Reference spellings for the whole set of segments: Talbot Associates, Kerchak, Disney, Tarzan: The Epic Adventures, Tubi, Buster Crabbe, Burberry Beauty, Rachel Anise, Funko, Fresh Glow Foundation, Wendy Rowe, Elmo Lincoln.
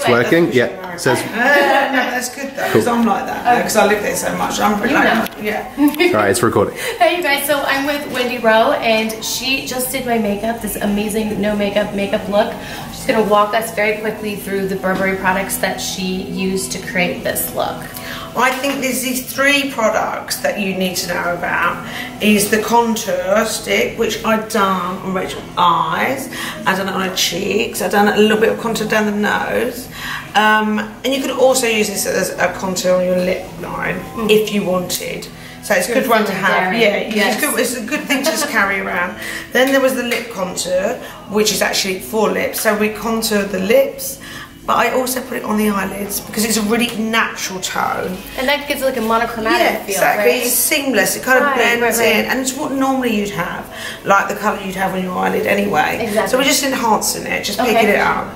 It's working? Yeah. It says. No, that's good though, because cool. I'm like that, because I live there so much. I'm really like that. Yeah. Alright, it's recording. Hey you guys, so I'm with Wendy Rowe, and she just did my makeup, this amazing no makeup look. She's going to walk us very quickly through the Burberry products that she used to create this look. I think there's these three products that you need to know about. Is the contour stick, which I've done on Rachel's eyes, I've done it on her cheeks, I've done a little bit of contour down the nose, and you could also use this as a contour on your lip line if you wanted. So it's a good one to have. Yeah, yes. It's a good thing to just carry around. Then there was the lip contour, which is actually for lips, so we contour the lips. But I also put it on the eyelids because it's a really natural tone. And that gives it like a monochromatic feel, exactly. Right? It's seamless, it kind of blends in. And it's what normally you'd have, like the colour you'd have on your eyelid anyway. Exactly. So we're just enhancing it, just picking it up.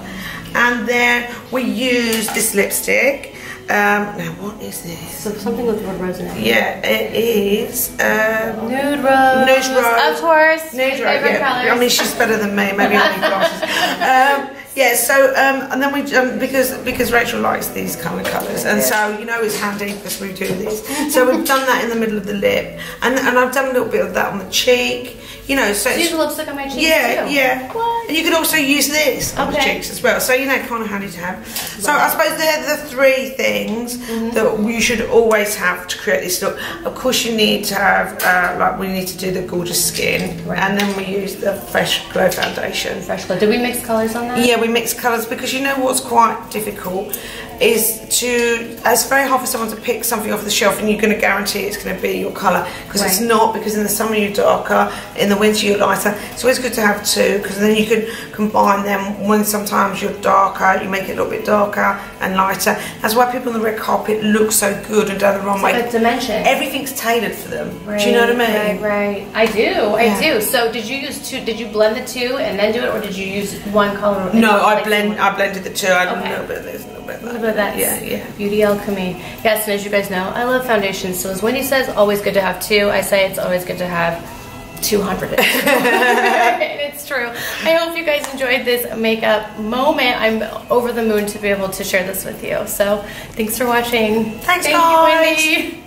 And then we use this lipstick. Now what is this? So something with red rose in it. Yeah, it is nude rose. Nude rose, of course. Nude rose. Yeah. I mean, she's better than me. Maybe I need glasses. Yeah. So and then we because Rachel likes these kind of colours, and so you know it's handy because we do these. So we've done that in the middle of the lip, and I've done a little bit of that on the cheek. You know, so use the lipstick on my cheeks too. Yeah. What? And you could also use this on the cheeks as well. So you know, kind of handy to have. So I suppose they're the three things that you should always have to create this look. Of course, you need to have like we need to do the gorgeous skin, and then we use the Fresh Glow Foundation. Fresh Glow. Did we mix colours on that? Yeah, we mix colours because you know what's quite difficult is to. It's very hard for someone to pick something off the shelf and you're going to guarantee it's going to be your colour because it's not. Because in the summer you're darker. In the winter you're lighter. It's always good to have two because then you can combine them when sometimes you're darker, you make it a little bit darker and lighter. That's why people on the red carpet look so good and down the runway. It's like a dimension. Everything's tailored for them. Right, do you know what I mean? Right, right. I do, I do. So did you use two, did you blend the two and then do it or did you use one colour? No, I blended the two. I did a little bit of this, a little bit of that. A little bit of that. Yeah, yeah. Beauty alchemy. Yes, and as you guys know, I love foundations. So as Wendy says, always good to have two. I say it's always good to have 200. It's true. I hope you guys enjoyed this makeup moment. I'm over the moon to be able to share this with you. So thanks for watching. Thanks, guys. Thank you, Wendy.